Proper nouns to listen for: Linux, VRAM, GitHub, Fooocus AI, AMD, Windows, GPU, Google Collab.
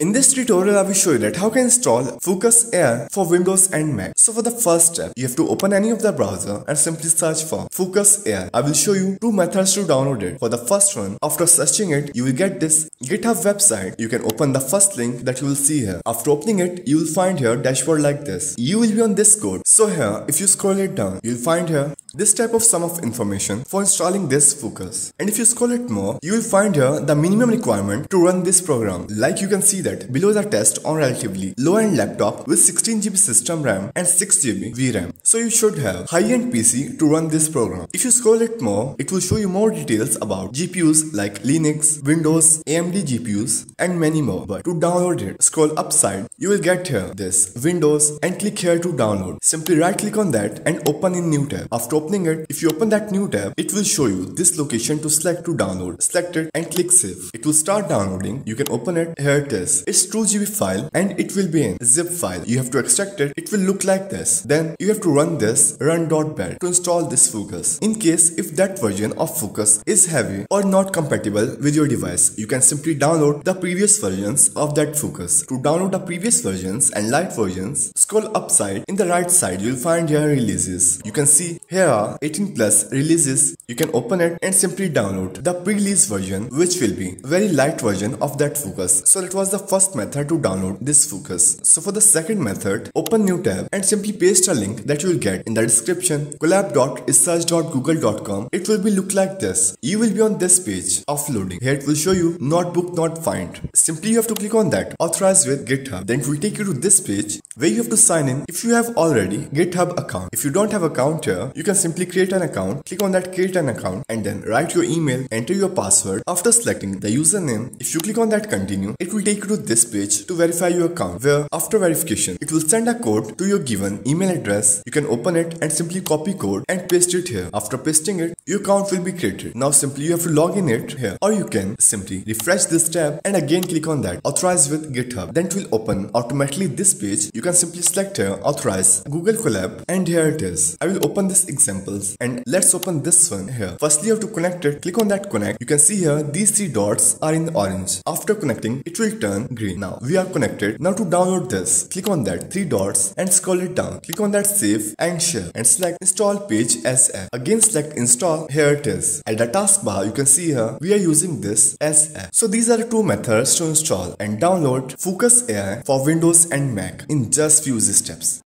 In this tutorial, I will show you that how you can install Fooocus AI for Windows and Mac. So for the first step, you have to open any of the browser and simply search for Fooocus AI. I will show you two methods to download it. For the first one, after searching it, you will get this GitHub website. You can open the first link that you will see here. After opening it, you will find here dashboard like this. You will be on this code. So here, if you scroll it down, you will find here this type of sum of information for installing this Fooocus. And if you scroll it more, you will find here the minimum requirement to run this program. Like you can see that below the test on relatively low-end laptop with 16GB system RAM and 6GB VRAM. So you should have high-end PC to run this program. If you scroll it more, it will show you more details about GPUs like Linux, Windows, AMD GPUs and many more. But to download it, scroll upside, you will get here this Windows and click here to download. Simply right-click on that and open in new tab. After opening it, if you open that new tab, it will show you this location to select to download. Select it and click save. It will start downloading. You can open it. Here it is. It's 2GB file and it will be in zip file. You have to extract it. It will look like this. Then you have to run this run.bat to install this Fooocus. In case if that version of Fooocus is heavy or not compatible with your device, you can simply download the previous versions of that Fooocus. To download the previous versions and light versions, scroll upside. In the right side, you'll find here releases. You can see here 18 plus releases. You can open it and simply download the pre-release version, which will be very light version of that Fooocus. So that was the first method to download this Fooocus. So for the second method, open new tab and simply paste a link that you will get in the description, collab.research.google.com. It will be look like this. You will be on this page of loading. Here it will show you notebook not find. Simply you have to click on that, authorize with GitHub. Then it will take you to this page where you have to sign in if you have already GitHub account. If you don't have account here, you can simply create an account, click on that create an account and then write your email, enter your password. After selecting the username, if you click on that continue, it will take you to this page to verify your account where after verification, it will send a code to your given email address. You can open it and simply copy code and paste it here. After pasting it, your account will be created. Now simply you have to log in it here, or you can simply refresh this tab and again click on that, authorize with GitHub. Then it will open automatically this page. You can simply select here, authorize Google Collab, and here it is. I will open this examples and let's open this one here. Firstly, you have to connect it. Click on that connect. You can see here these three dots are in orange. After connecting, it will turn green. Now we are connected. Now to download this, click on that three dots and scroll it down. Click on that save and share and select install page as app. Again select install. Here it is. At the taskbar, you can see here we are using this as app. So these are the two methods to install and download Fooocus AI for Windows and Mac in just few easy steps.